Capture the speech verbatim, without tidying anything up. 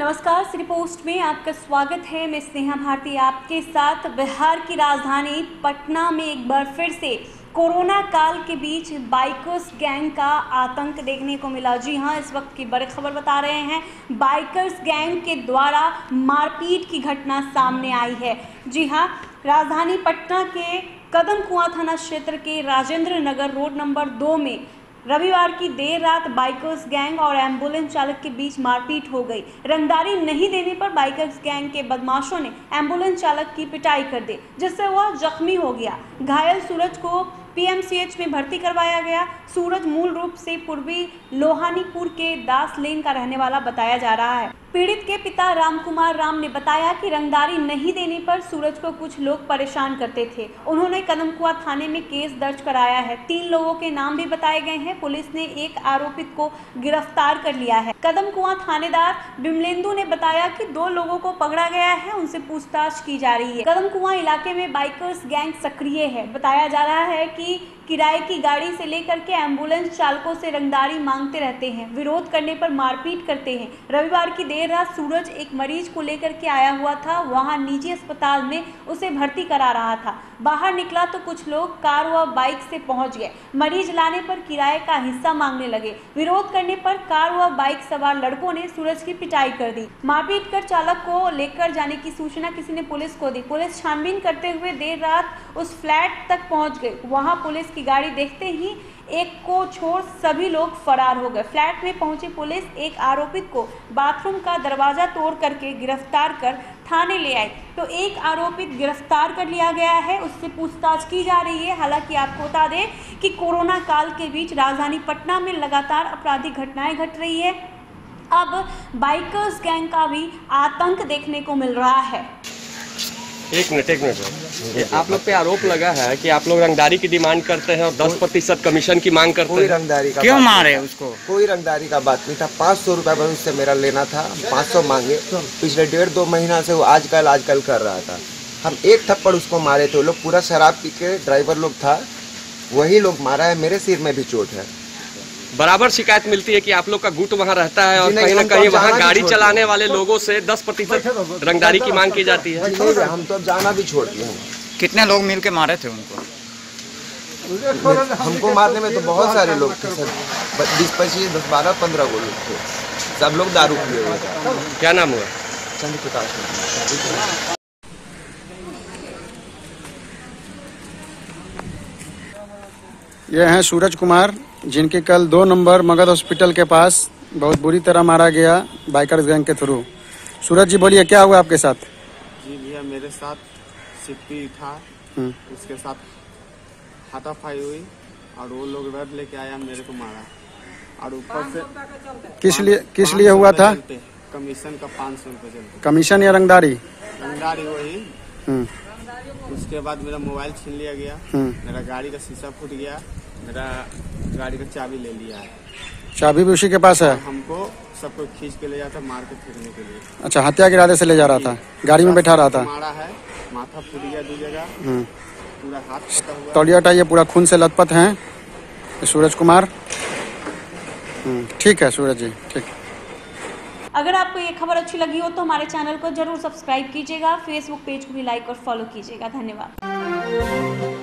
नमस्कार, city post में आपका स्वागत है। मैं स्नेहा भारती आपके साथ। बिहार की राजधानी पटना में एक बार फिर से कोरोना काल के बीच बाइकर्स गैंग का आतंक देखने को मिला। जी हाँ, इस वक्त की बड़ी खबर बता रहे हैं। बाइकर्स गैंग के द्वारा मारपीट की घटना सामने आई है। जी हाँ, राजधानी पटना के कदम कुआं थाना क्षेत्र के राजेंद्र नगर रोड नंबर दो में रविवार की देर रात बाइकर्स गैंग और एम्बुलेंस चालक के बीच मारपीट हो गई। रंगदारी नहीं देने पर बाइकर्स गैंग के बदमाशों ने एम्बुलेंस चालक की पिटाई कर दी, जिससे वह जख्मी हो गया। घायल सूरज को पीएमसीएच में भर्ती करवाया गया। सूरज मूल रूप से पूर्वी लोहानीपुर के दास लेन का रहने वाला बताया जा रहा है। पीड़ित के पिता रामकुमार राम ने बताया कि रंगदारी नहीं देने पर सूरज को कुछ लोग परेशान करते थे। उन्होंने कदम कुआं थाने में केस दर्ज कराया है। तीन लोगों के नाम भी बताए गए हैं। पुलिस ने एक आरोपित को गिरफ्तार कर लिया है। कदम कुआं थानेदार बिमलेंदु ने बताया कि दो लोगों को पकड़ा गया है, उनसे पूछताछ की जा रही है। कदम कुआं इलाके में बाइकर्स गैंग सक्रिय है। बताया जा रहा है कि किराए की गाड़ी से लेकर के एम्बुलेंस चालकों से रंगदारी मांगते रहते हैं, विरोध करने पर मारपीट करते हैं। रविवार की देर रात सूरज एक मरीज को लेकर के आया हुआ था। वहां निजी अस्पताल में उसे भर्ती करा रहा था। बाहर निकला तो कुछ लोग कार व बाइक से पहुंच गए। मरीज लाने पर किराए का हिस्सा मांगने लगे। विरोध करने पर कार व बाइक सवार लड़कों ने सूरज की पिटाई कर दी। मारपीट कर चालक को लेकर जाने की सूचना किसी ने पुलिस को दी। पुलिस छानबीन करते हुए देर रात उस फ्लैट तक पहुँच गई। वहाँ पुलिस की गाड़ी देखते ही एक को छोड़ सभी लोग फरार हो गए। फ्लैट में पहुंची पुलिस एक आरोपित को बाथरूम का दरवाजा तोड़ करके गिरफ्तार कर थाने ले आई, तो एक आरोपित गिरफ्तार कर लिया गया है। उससे पूछताछ की जा रही है। हालांकि आपको बता दें कि कोरोना काल के बीच राजधानी पटना में लगातार आपराधिक घटनाएं घट रही है। अब बाइकर्स गैंग का भी आतंक देखने को मिल रहा है। एक मिनट एक मिनट आप लोग पे आरोप लगा है कि आप लोग रंगदारी की डिमांड करते हैं और दस प्रतिशत कमीशन की मांग करते हैं। कोई रंगदारी का क्यों मारे उसको? कोई रंगदारी का बात नहीं था। पाँच सौ रुपये बस उससे मेरा लेना था, पाँच सौ मांगे। पिछले डेढ़ दो महीना से वो आजकल आजकल कर रहा था। हम एक थप्पड़ उसको मारे थे। वो लोग पूरा शराब पी के ड्राइवर लोग था, वही लोग मारा है। मेरे सिर में भी चोट है। बराबर शिकायत मिलती है कि आप लोग का गुट वहाँ रहता है और कहीं ना कहीं वहाँ गाड़ी चलाने वाले लोगों से दस प्रतिशत रंगदारी की मांग की जाती है। हम तो जाना भी छोड़ दिए। कितने लोग मिल के मारे थे उनको? हमको मारने में तो बहुत सारे लोग थे सर, बीस पच्चीस दस बारह पंद्रह लोग थे। सब लोग दारू पिए हुए थे। क्या नाम हुआ? चंद्र प्रताप। ये हैं सूरज कुमार, जिनके कल दो नंबर मगध हॉस्पिटल के पास बहुत बुरी तरह मारा गया बाइकर्स गैंग के थ्रू। सूरज जी बोलिए, क्या हुआ आपके साथ? जी भैया, मेरे साथ सिप्पी था, उसके साथ हाथापाई हुई और वो लोग रड लेके आया, मेरे को मारा। और ऊपर से किस लिए किस लिए हुआ था? कमीशन का पाँच सौ रूपये। कमीशन या रंगदारी? रंगदारी वही। उसके बाद मेरा मोबाइल छीन लिया गया, मेरा गाड़ी का शीशा फूट गया, मेरा गाड़ी का चाबी ले लिया है। चाबी भी उसी के पास है। हमको सबको खींच के ले जाता मार्केट फेंकने के लिए। अच्छा, हत्या के इरादे से ले जा रहा था, गाड़ी में बैठा रहा था। मारा है, माथा फूट गया दो जगह, पूरा हाथ फटा हुआ, तौलिया टाइए पूरा खून से लथपथ है सूरज कुमार। ठीक है सूरज जी, ठीक। अगर आपको ये खबर अच्छी लगी हो तो हमारे चैनल को जरूर सब्सक्राइब कीजिएगा। फेसबुक पेज को भी लाइक और फॉलो कीजिएगा। धन्यवाद।